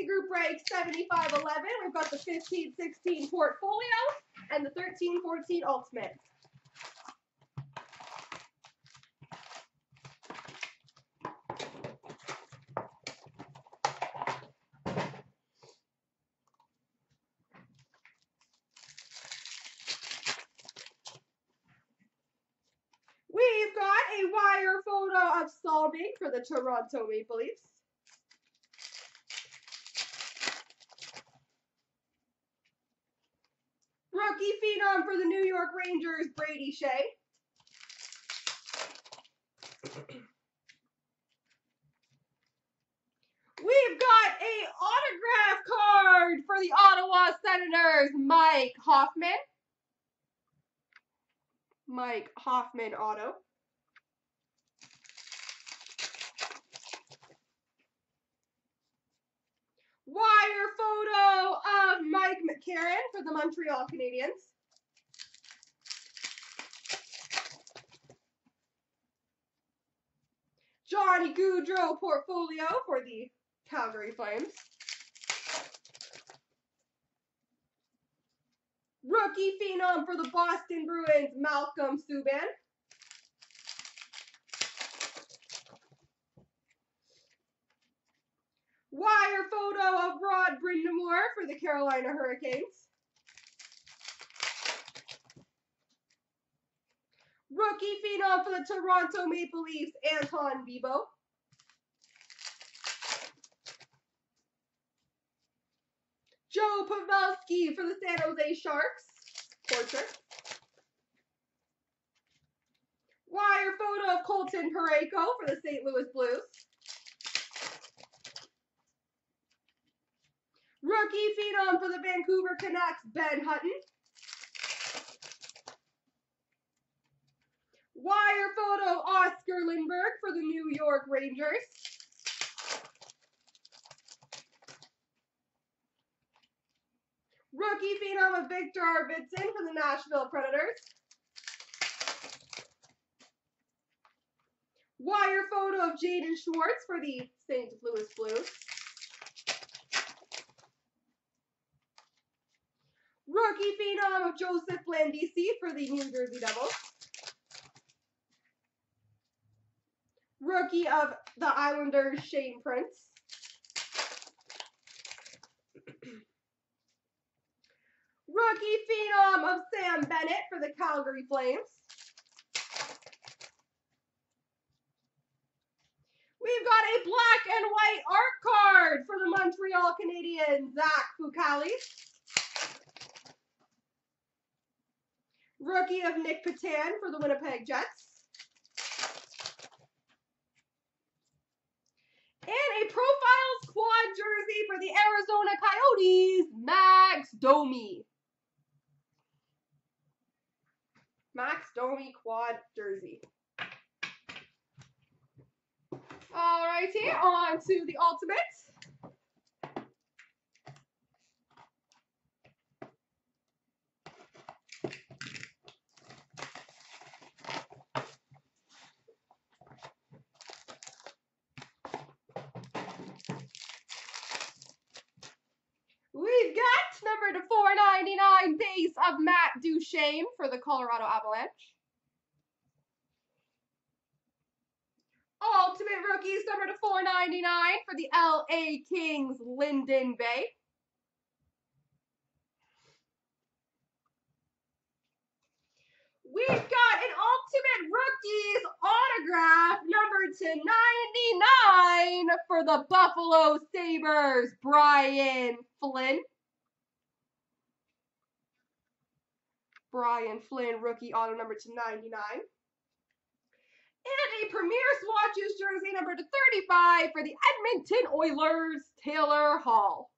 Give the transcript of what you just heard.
Fantasy Group Break 75-11. We've got the 15-16 Portfolio and the 13-14 Ultimate. We've got a wire photo of Salming for the Toronto Maple Leafs. Rookie phenom for the New York Rangers, Brady Shea. We've got an autograph card for the Ottawa Senators, Mike Hoffman. Mike Hoffman auto. Wire photo of Mike McCarron for the Montreal Canadiens. Johnny Gaudreau portfolio for the Calgary Flames. Rookie phenom for the Boston Bruins, Malcolm Subban. Wire photo of Rod Brindamore for the Carolina Hurricanes. Rookie phenom for the Toronto Maple Leafs, Anton Vibeau. Joe Pavelski for the San Jose Sharks, portrait. Wire photo of Colton Parayko for the St. Louis Blues. Rookie phenom for the Vancouver Canucks, Ben Hutton. Wire photo Oscar Lindberg for the New York Rangers. Rookie phenom of Victor Arvidsson for the Nashville Predators. Wire photo of Jayden Schwartz for the St. Louis Blues. Rookie phenom of Joseph Landisi for the New Jersey Devils. Rookie of the Islanders, Shane Prince. Rookie phenom of Sam Bennett for the Calgary Flames. We've got a black and white art card for the Montreal Canadiens, Zach Fucali. Rookie of Nick Petan for the Winnipeg Jets. And a profile squad jersey for the Arizona Coyotes, Max Domi. Max Domi quad jersey. Alrighty, on to the Ultimate. We've got number to 499 base of Matt Duchene for the Colorado Avalanche. Ultimate rookies number to 499 for the LA Kings, Lyndon Bay. We've got an Ultimate Rookies autograph number to 99 for the Buffalo Sabres, Brian Flynn. Brian Flynn, rookie auto number to 99. And a Premier Swatches jersey number to 35 for the Edmonton Oilers, Taylor Hall.